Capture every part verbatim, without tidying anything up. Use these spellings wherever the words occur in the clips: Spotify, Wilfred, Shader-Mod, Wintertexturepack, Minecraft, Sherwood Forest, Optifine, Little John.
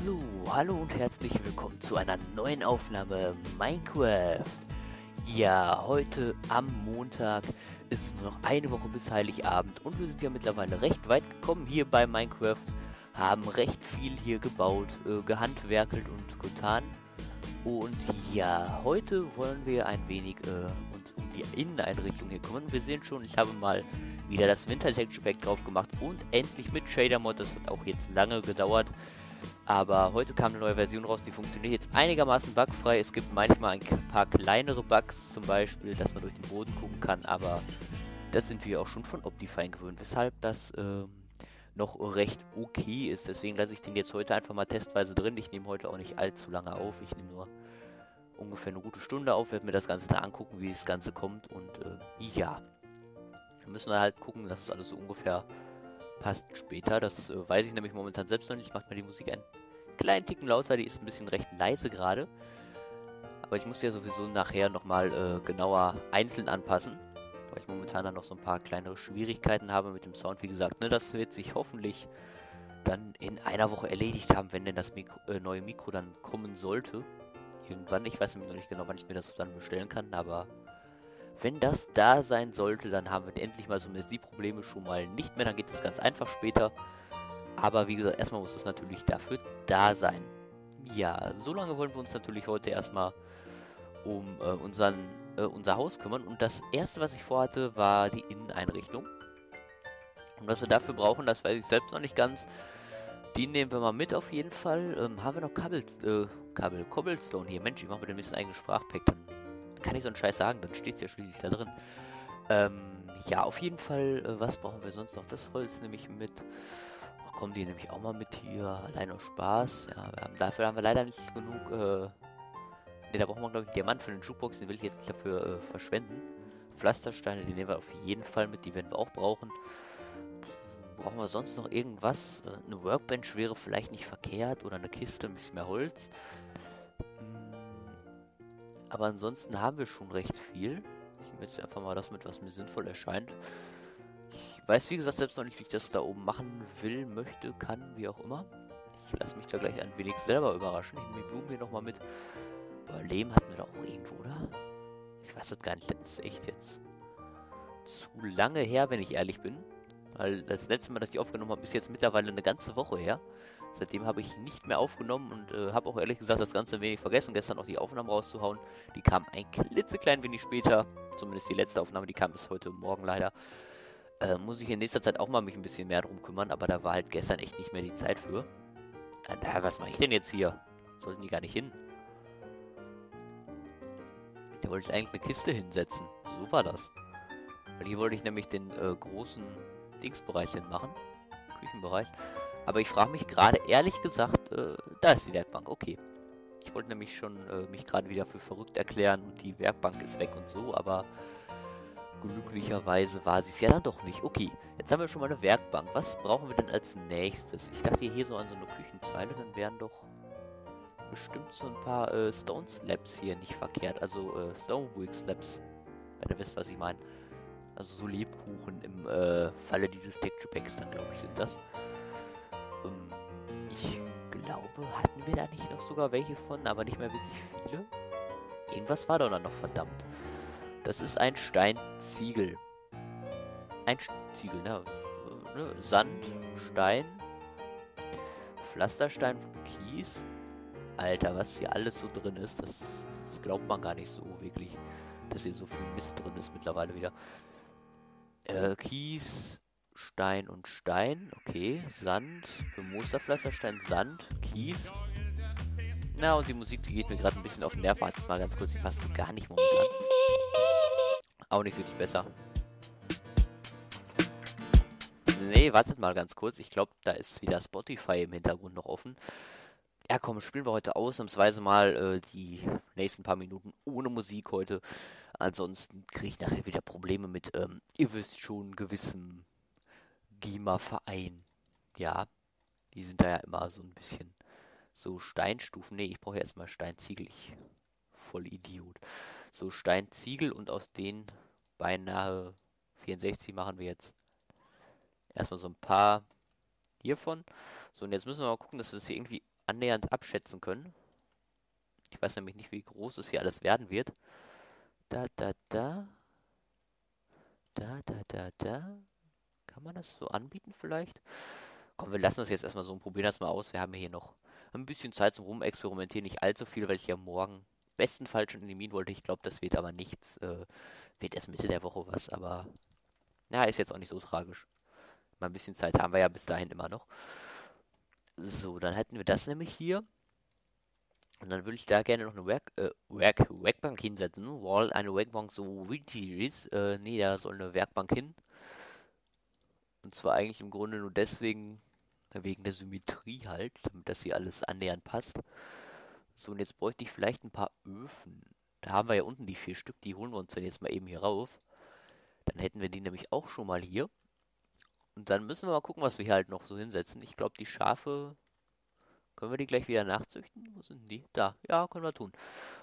So, hallo und herzlich willkommen zu einer neuen Aufnahme Minecraft. Ja, heute am Montag ist nur noch eine Woche bis Heiligabend und wir sind ja mittlerweile recht weit gekommen hier bei Minecraft. Haben recht viel hier gebaut, äh, gehandwerkelt und getan. Und ja, heute wollen wir ein wenig äh, uns um die Inneneinrichtung hier kümmern. Wir sehen schon, ich habe mal wieder das Wintertexturepack drauf gemacht und endlich mit Shader-Mod. Das hat auch jetzt lange gedauert. Aber heute kam eine neue Version raus, die funktioniert jetzt einigermaßen bugfrei. Es gibt manchmal ein paar kleinere Bugs, zum Beispiel, dass man durch den Boden gucken kann. Aber das sind wir auch schon von Optifine gewöhnt, weshalb das ähm, noch recht okay ist. Deswegen lasse ich den jetzt heute einfach mal testweise drin. Ich nehme heute auch nicht allzu lange auf. Ich nehme nur ungefähr eine gute Stunde auf, werde mir das Ganze da angucken, wie das Ganze kommt. Und äh, ja, wir müssen halt gucken, dass es das alles so ungefähr passt später. Das äh, weiß ich nämlich momentan selbst noch nicht. Ich mache mal die Musik einen kleinen Ticken lauter. Die ist ein bisschen recht leise gerade. Aber ich muss ja sowieso nachher nochmal äh, genauer einzeln anpassen. Weil ich momentan dann noch so ein paar kleinere Schwierigkeiten habe mit dem Sound. Wie gesagt, ne, das wird sich hoffentlich dann in einer Woche erledigt haben, wenn denn das Mikro, äh, neue Mikro dann kommen sollte. Irgendwann. Ich weiß nämlich noch nicht genau, wann ich mir das dann bestellen kann, aber wenn das da sein sollte, dann haben wir endlich mal zumindest die Probleme schon mal nicht mehr. Dann geht das ganz einfach später. Aber wie gesagt, erstmal muss es natürlich dafür da sein. Ja, so lange wollen wir uns natürlich heute erstmal um äh, unseren, äh, unser Haus kümmern. Und das erste, was ich vorhatte, war die Inneneinrichtung. Und was wir dafür brauchen, das weiß ich selbst noch nicht ganz. Die nehmen wir mal mit auf jeden Fall. Ähm, haben wir noch Kabel, äh, Kabel, Cobblestone hier. Mensch, ich mache mir den bisschen eigenen Sprachpack dann. Kann ich so einen Scheiß sagen, dann steht es ja schließlich da drin. Ähm, ja, auf jeden Fall, äh, was brauchen wir sonst noch? Das Holz nehme ich mit. Ach, kommen die nämlich auch mal mit hier. Alleine aus Spaß. Ja, wir haben, dafür haben wir leider nicht genug, äh, ne, da brauchen wir, glaube ich, Diamant für den Jukebox, den will ich jetzt nicht dafür, äh, verschwenden. Pflastersteine, die nehmen wir auf jeden Fall mit, die werden wir auch brauchen. Brauchen wir sonst noch irgendwas? Äh, eine Workbench wäre vielleicht nicht verkehrt oder eine Kiste, ein bisschen mehr Holz. Aber ansonsten haben wir schon recht viel. Ich nehme jetzt einfach mal das mit, was mir sinnvoll erscheint. Ich weiß, wie gesagt, selbst noch nicht, wie ich das da oben machen will, möchte, kann, wie auch immer. Ich lasse mich da gleich ein wenig selber überraschen. Ich nehme die Blumen hier nochmal mit. Aber Lehm hatten wir da auch irgendwo, oder? Ich weiß das gar nicht. Das ist echt jetzt zu lange her, wenn ich ehrlich bin. Weil das letzte Mal, dass ich aufgenommen habe, ist jetzt mittlerweile eine ganze Woche her. Seitdem habe ich nicht mehr aufgenommen und äh, habe auch ehrlich gesagt das Ganze ein wenig vergessen, gestern auch die Aufnahmen rauszuhauen. Die kamen ein klitzeklein wenig später, zumindest die letzte Aufnahme, die kam bis heute Morgen leider. Äh, muss ich in nächster Zeit auch mal mich ein bisschen mehr drum kümmern, aber da war halt gestern echt nicht mehr die Zeit für. Äh, was mache ich denn jetzt hier? Sollten die gar nicht hin? Da wollte ich eigentlich eine Kiste hinsetzen, so war das. Weil hier wollte ich nämlich den äh, großen Dingsbereich hin machen, Küchenbereich. Aber ich frage mich gerade, ehrlich gesagt, äh, da ist die Werkbank, okay. Ich wollte nämlich schon äh, mich gerade wieder für verrückt erklären und die Werkbank ist weg und so, aber glücklicherweise war sie es ja dann doch nicht. Okay, jetzt haben wir schon mal eine Werkbank. Was brauchen wir denn als nächstes? Ich dachte hier so an so eine Küchenzeile, dann wären doch bestimmt so ein paar äh, Stone Slabs hier nicht verkehrt. Also äh, Stonebrick Slabs, wenn ihr wisst, was ich meine. Also so Lebkuchen im äh, Falle dieses Texture Packs dann, glaube ich, sind das. Ich glaube, hatten wir da nicht noch sogar welche von, aber nicht mehr wirklich viele. Irgendwas war doch dann noch, verdammt. Das ist ein Steinziegel. Ein Ziegel, ne? Sand, Stein, Pflasterstein, Kies. Alter, was hier alles so drin ist, das, das glaubt man gar nicht so wirklich, dass hier so viel Mist drin ist mittlerweile wieder. Äh, Kies, Stein und Stein, okay, Sand, für Musterpflasterstein, Sand, Kies. Na, und die Musik, die geht mir gerade ein bisschen auf den Nerv. Warte mal ganz kurz, die passt so gar nicht momentan. Auch nicht wirklich besser. Nee, wartet mal ganz kurz, ich glaube, da ist wieder Spotify im Hintergrund noch offen. Ja komm, spielen wir heute ausnahmsweise mal äh, die nächsten paar Minuten ohne Musik heute. Ansonsten kriege ich nachher wieder Probleme mit, ähm, ihr wisst schon, gewissen G E M A-Verein. Ja, die sind da ja immer so ein bisschen so Steinstufen. Ne, ich brauche ja erstmal Steinziegel. Ich voll Idiot. So Steinziegel und aus denen beinahe vierundsechzig machen wir jetzt erstmal so ein paar hiervon. So, und jetzt müssen wir mal gucken, dass wir das hier irgendwie annähernd abschätzen können. Ich weiß nämlich nicht, wie groß es hier alles werden wird. Da, da, da. Da, da, da, da. Kann man das so anbieten vielleicht? Komm, wir lassen das jetzt erstmal so und probieren das mal aus. Wir haben hier noch ein bisschen Zeit zum Rumexperimentieren. Nicht allzu viel, weil ich ja morgen bestenfalls schon eliminieren wollte. Ich glaube, das wird aber nichts. Äh, wird erst Mitte der Woche was, aber... Na, ist jetzt auch nicht so tragisch. Mal ein bisschen Zeit haben wir ja bis dahin immer noch. So, dann hätten wir das nämlich hier. Und dann würde ich da gerne noch eine Werk, äh, Werk, Werkbank hinsetzen. Wall, eine Werkbank, so wie die ist. Äh, nee, da soll eine Werkbank hin. Und zwar eigentlich im Grunde nur deswegen, wegen der Symmetrie halt, damit das hier alles annähernd passt. So, und jetzt bräuchte ich vielleicht ein paar Öfen. Da haben wir ja unten die vier Stück, die holen wir uns dann jetzt mal eben hier rauf. Dann hätten wir die nämlich auch schon mal hier. Und dann müssen wir mal gucken, was wir hier halt noch so hinsetzen. Ich glaube, die Schafe... Können wir die gleich wieder nachzüchten? Wo sind die? Da. Ja, können wir tun.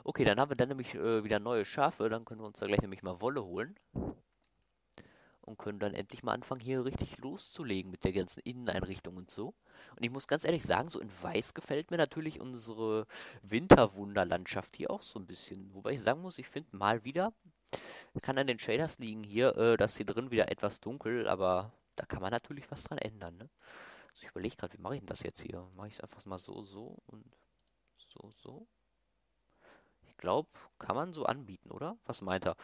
Okay, dann haben wir dann nämlich äh, wieder neue Schafe. Dann können wir uns da gleich nämlich mal Wolle holen. Und können dann endlich mal anfangen, hier richtig loszulegen mit der ganzen Inneneinrichtung und so. Und ich muss ganz ehrlich sagen, so in Weiß gefällt mir natürlich unsere Winterwunderlandschaft hier auch so ein bisschen. Wobei ich sagen muss, ich finde mal wieder, kann an den Shaders liegen hier, äh, dass hier drin wieder etwas dunkel, aber da kann man natürlich was dran ändern, ne? Also ich überlege gerade, wie mache ich denn das jetzt hier? Mache ich es einfach mal so, so und so, so? Ich glaube, kann man so anbieten, oder? Was meint er?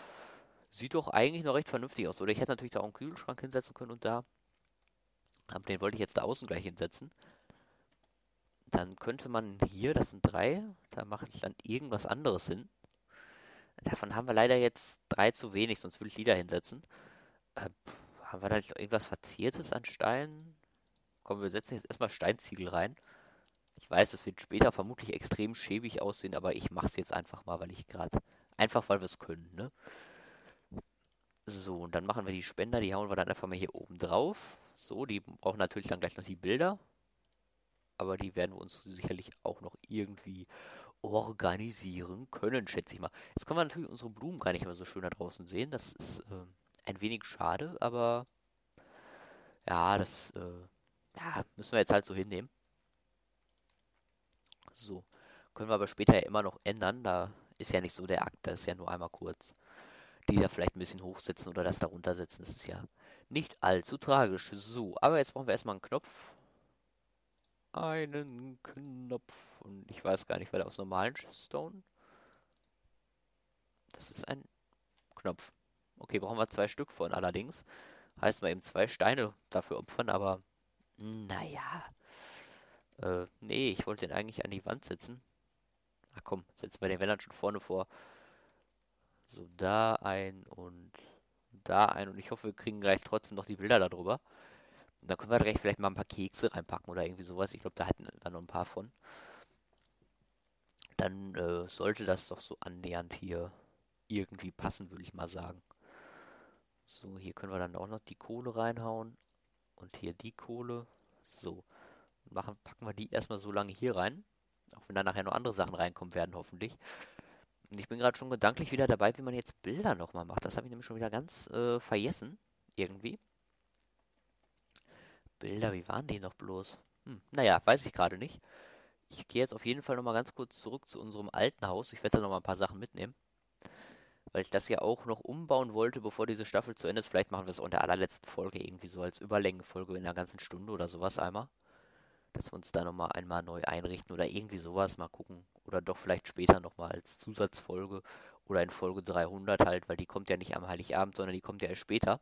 Sieht doch eigentlich noch recht vernünftig aus. Oder ich hätte natürlich da auch einen Kühlschrank hinsetzen können und da... Aber den wollte ich jetzt da außen gleich hinsetzen. Dann könnte man hier, das sind drei, da mache ich dann irgendwas anderes hin. Davon haben wir leider jetzt drei zu wenig, sonst würde ich die da hinsetzen. Äh, haben wir da nicht noch irgendwas Verziertes an Steinen? Komm, wir setzen jetzt erstmal Steinziegel rein. Ich weiß, es wird später vermutlich extrem schäbig aussehen, aber ich mache es jetzt einfach mal, weil ich gerade... Einfach, weil wir es können, ne? So, und dann machen wir die Spender, die hauen wir dann einfach mal hier oben drauf. So, die brauchen natürlich dann gleich noch die Bilder. Aber die werden wir uns sicherlich auch noch irgendwie organisieren können, schätze ich mal. Jetzt können wir natürlich unsere Blumen gar nicht mehr so schön da draußen sehen. Das ist äh, ein wenig schade, aber... Ja, das äh, ja, müssen wir jetzt halt so hinnehmen. So, können wir aber später ja immer noch ändern. Da ist ja nicht so der Akt, da ist ja nur einmal kurz... Die da vielleicht ein bisschen hochsetzen oder das da runtersetzen, das ist ja nicht allzu tragisch. So, aber jetzt brauchen wir erstmal einen Knopf. Einen Knopf. Und ich weiß gar nicht, weil aus normalen Stone. Das ist ein Knopf. Okay, brauchen wir zwei Stück von allerdings. Heißt mal eben zwei Steine dafür opfern, aber naja. Äh, nee, ich wollte den eigentlich an die Wand setzen. Ach komm, setzen wir den Wändern schon vorne vor. So, da ein und da ein. Und ich hoffe, wir kriegen gleich trotzdem noch die Bilder darüber. Und dann können wir gleich vielleicht mal ein paar Kekse reinpacken oder irgendwie sowas. Ich glaube, da hatten wir noch ein paar von. Dann äh, sollte das doch so annähernd hier irgendwie passen, würde ich mal sagen. So, hier können wir dann auch noch die Kohle reinhauen. Und hier die Kohle. So, machen, packen wir die erstmal so lange hier rein. Auch wenn da nachher noch andere Sachen reinkommen werden, hoffentlich. Und ich bin gerade schon gedanklich wieder dabei, wie man jetzt Bilder nochmal macht. Das habe ich nämlich schon wieder ganz äh, vergessen. Irgendwie. Bilder, wie waren die noch bloß? Hm, naja, weiß ich gerade nicht. Ich gehe jetzt auf jeden Fall nochmal ganz kurz zurück zu unserem alten Haus. Ich werde da nochmal ein paar Sachen mitnehmen. Weil ich das ja auch noch umbauen wollte, bevor diese Staffel zu Ende ist. Vielleicht machen wir es auch in der allerletzten Folge irgendwie so als Überlängenfolge in einer ganzen Stunde oder sowas einmal. Dass wir uns da nochmal einmal neu einrichten oder irgendwie sowas, mal gucken. Oder doch vielleicht später nochmal als Zusatzfolge oder in Folge dreihundert halt, weil die kommt ja nicht am Heiligabend, sondern die kommt ja erst später.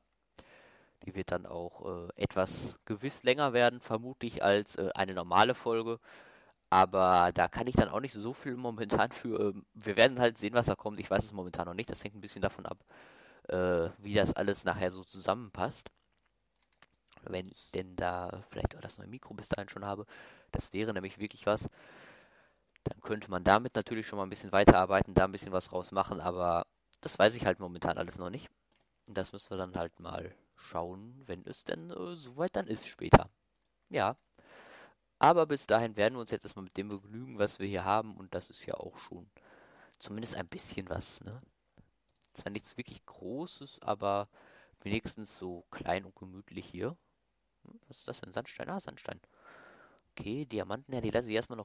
Die wird dann auch äh, etwas gewiss länger werden, vermutlich als äh, eine normale Folge. Aber da kann ich dann auch nicht so viel momentan für... Äh, wir werden halt sehen, was da kommt. Ich weiß es momentan noch nicht. Das hängt ein bisschen davon ab, äh, wie das alles nachher so zusammenpasst. Wenn ich denn da vielleicht auch das neue Mikro bis dahin schon habe, das wäre nämlich wirklich was, dann könnte man damit natürlich schon mal ein bisschen weiterarbeiten, da ein bisschen was draus machen, aber das weiß ich halt momentan alles noch nicht. Und das müssen wir dann halt mal schauen, wenn es denn äh, soweit dann ist später. Ja, aber bis dahin werden wir uns jetzt erstmal mit dem begnügen, was wir hier haben, und das ist ja auch schon zumindest ein bisschen was, ne? Zwar nichts wirklich Großes, aber wenigstens so klein und gemütlich hier. Was ist das denn? Sandstein? Ah, Sandstein. Okay, Diamanten, ja, die lasse ich erstmal noch